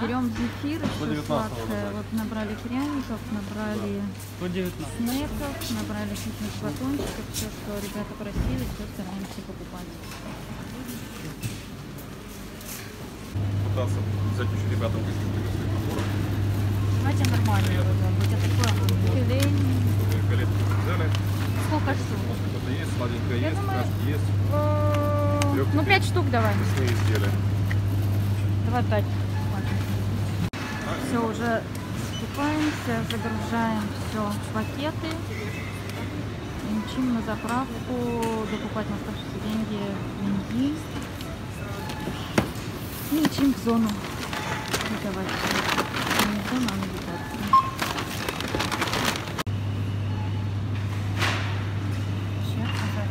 берем зефир, все сладкое. Вот набрали пряников, набрали снеков, набрали каких-нибудь батончиков, все, что ребята просили, все стараемся покупать. Пытаться взять еще ребятам каких-то мясных наборов. Давайте нормально должно быть, а такое филе. Филетки взяли. Сколько штук? Что-то есть, сладенькое есть, краски есть. Ну 5 штук давай. Мясные изделия. Давай 5. Все, уже скупаемся, загружаем все в пакеты, мчим на заправку, докупать на оставшиеся деньги деньги и мчим в зону. И давай, не в зону, а навигацию. Сейчас назад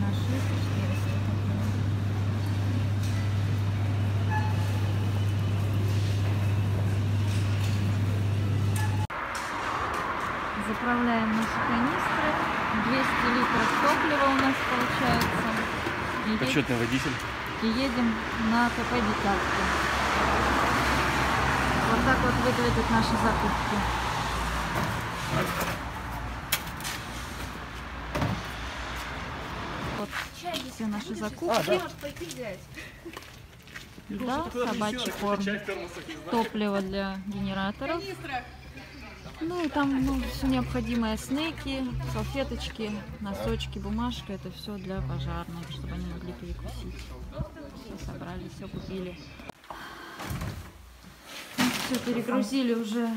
наши пешки. Заправляем наши канистры. 200 литров топлива у нас получается. И почетный водитель. И едем на КП-десятку. Вот так вот выглядят наши закупки. Вот все наши закупки. Да, собачий корм. Топливо для генераторов. Ну и там все необходимое, снеки, салфеточки, носочки, бумажка, это все для пожарных, чтобы они могли перекусить. Все собрали, все купили. Все перегрузили уже,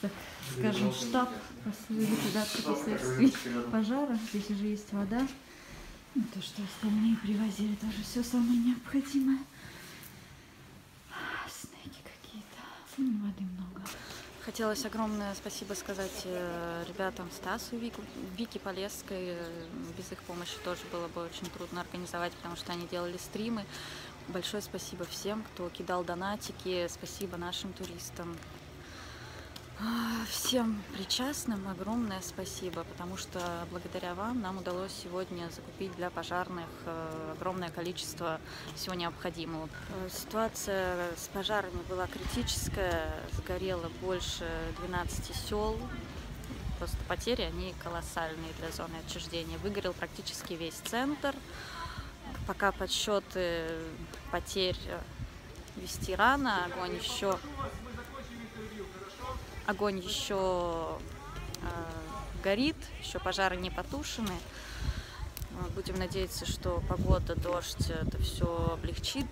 так скажем, штаб после ликвидации, после пожара. Здесь уже есть вода. Ну, то, что остальные привозили, тоже все самое необходимое. Снеки какие-то, ну, воды много. Хотелось огромное спасибо сказать ребятам Стасу, Вике Полесской. Без их помощи тоже было бы очень трудно организовать, потому что они делали стримы. Большое спасибо всем, кто кидал донатики. Спасибо нашим туристам. Всем причастным огромное спасибо, потому что благодаря вам нам удалось сегодня закупить для пожарных огромное количество всего необходимого. Ситуация с пожарами была критическая, сгорело больше 12 сел, просто потери, они колоссальные для зоны отчуждения. Выгорел практически весь центр, пока подсчеты потерь вести рано, огонь еще горит, еще пожары не потушены. Будем надеяться, что погода, дождь, это все облегчит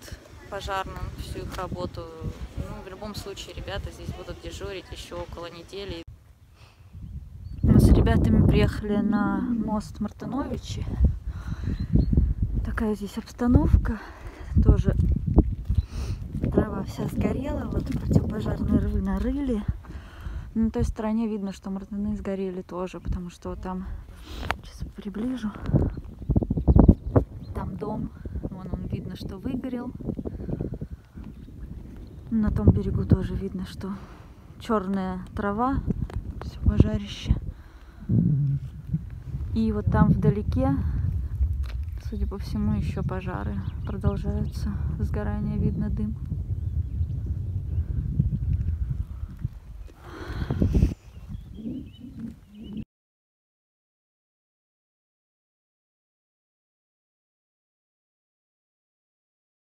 пожарным, всю их работу. Ну, в любом случае, ребята здесь будут дежурить еще около недели. Мы с ребятами приехали на мост Мартановичи. Такая здесь обстановка. Тоже трава вся сгорела, вот противопожарные рвы нарыли. На той стороне видно, что мартыны сгорели тоже, потому что там, сейчас приближу, там дом, вон он, видно, что выгорел. На том берегу тоже видно, что черная трава, все пожарище. И вот там вдалеке, судя по всему, еще пожары продолжаются, возгорание, видно дым.